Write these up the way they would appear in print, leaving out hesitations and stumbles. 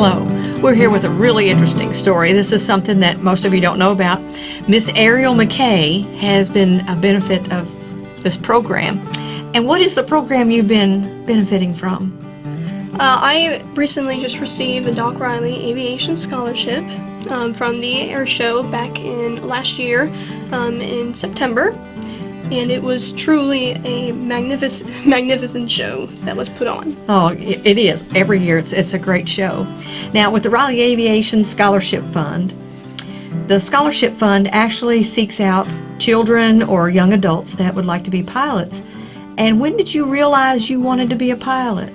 Hello, we're here with a really interesting story. This is something that most of you don't know about. Miss Ariel McKay has been a benefit of this program. And what is the program you've been benefiting from? I recently just received a Doc Riley Aviation Scholarship from the air show back in last year in September. And it was truly a magnificent show that was put on. Oh, it is. Every year it's a great show. Now, with the Riley Aviation Scholarship Fund, the Scholarship Fund actually seeks out children or young adults that would like to be pilots. And when did you realize you wanted to be a pilot?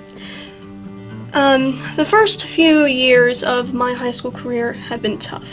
The first few years of my high school career had been tough.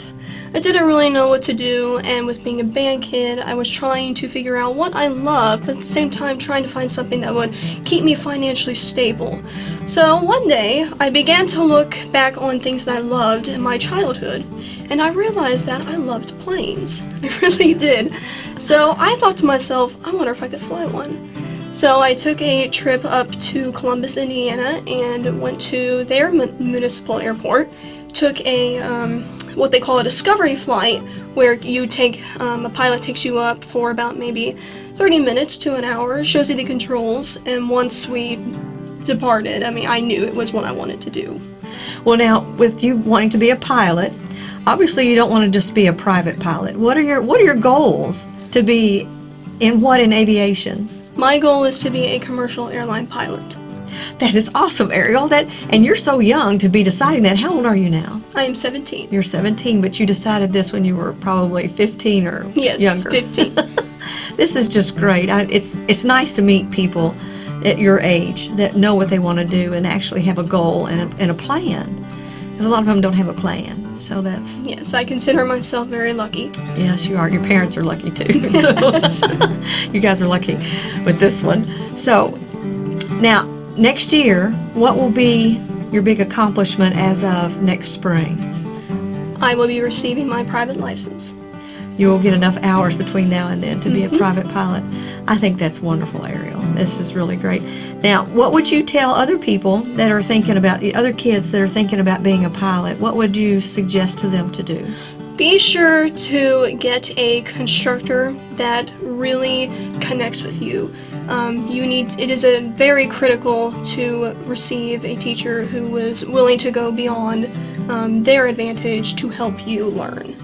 I didn't really know what to do, and with being a band kid, I was trying to figure out what I loved, but at the same time trying to find something that would keep me financially stable. So one day, I began to look back on things that I loved in my childhood, and I realized that I loved planes. I really did. So I thought to myself, I wonder if I could fly one. So I took a trip up to Columbus, Indiana, and went to their municipal airport, took a what they call a discovery flight, where you take a pilot takes you up for about maybe 30 minutes to an hour, shows you the controls, and once we departed, I mean, I knew it was what I wanted to do. Well, now, with you wanting to be a pilot, obviously you don't want to just be a private pilot. What are your goals to be in aviation? My goal is to be a commercial airline pilot. That is awesome, Ariel. And you're so young to be deciding that. How old are you now? I am 17. You're 17, but you decided this when you were probably 15 or younger. Yes, 15. This is just great. It's nice to meet people at your age that know what they want to do and actually have a goal and a plan. Because a lot of them don't have a plan. So that's... Yes, I consider myself very lucky. Yes, you are. Your parents are lucky, too. So you guys are lucky with this one. So, now... Next year, what will be your big accomplishment as of next spring? I will be receiving my private license. You will get enough hours between now and then to be a private pilot. I think that's wonderful, Ariel. This is really great. Now, what would you tell other people that are thinking about, other kids that are thinking about being a pilot, what would you suggest to them to do? Be sure to get a constructor that really connects with you. It is very critical to receive a teacher who was willing to go beyond their advantage to help you learn.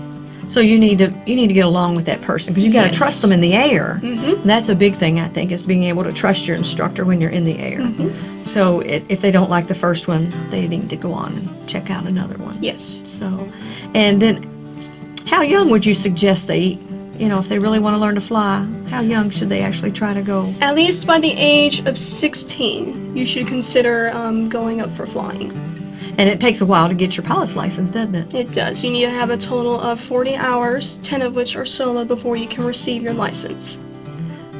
So you need to get along with that person, because you've got to trust them in the air. And that's a big thing, I think, is being able to trust your instructor when you're in the air. So if they don't like the first one, they need to go on and check out another one. Yes. So, and then how young would you suggest they, you know, if they really want to learn to fly, how young should they actually try to go? At least by the age of 16, you should consider going up for flying. And it takes a while to get your pilot's license, doesn't it? It does. You need to have a total of 40 hours, 10 of which are solo, before you can receive your license.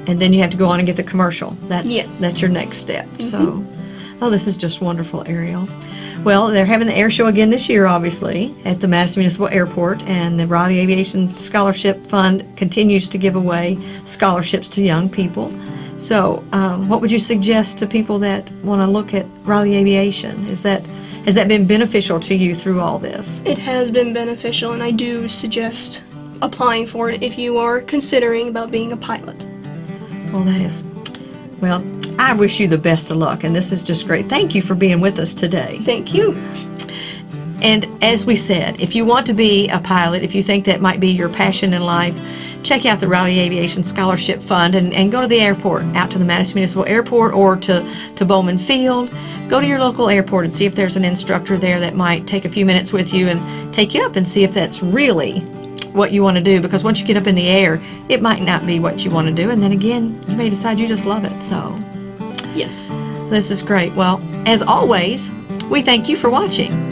And then you have to go on and get the commercial. That's your next step. So, oh, this is just wonderful, Ariel. Well, they're having the air show again this year, obviously, at the Madison Municipal Airport, and the Riley Aviation Scholarship Fund continues to give away scholarships to young people. So, what would you suggest to people that want to look at Riley Aviation? Has that been beneficial to you through all this? It has been beneficial, and I do suggest applying for it if you are considering about being a pilot. Well, that is... Well, I wish you the best of luck, and this is just great. Thank you for being with us today. Thank you. And as we said, if you want to be a pilot, if you think that might be your passion in life, check out the Riley Aviation Scholarship Fund and go to the airport, out to the Madison Municipal Airport or to Bowman Field. Go to your local airport and see if there's an instructor there that might take a few minutes with you and take you up and see if that's really what you want to do, because once you get up in the air, it might not be what you want to do, and then again, you may decide you just love it. So, yes, this is great. Well, as always, we thank you for watching.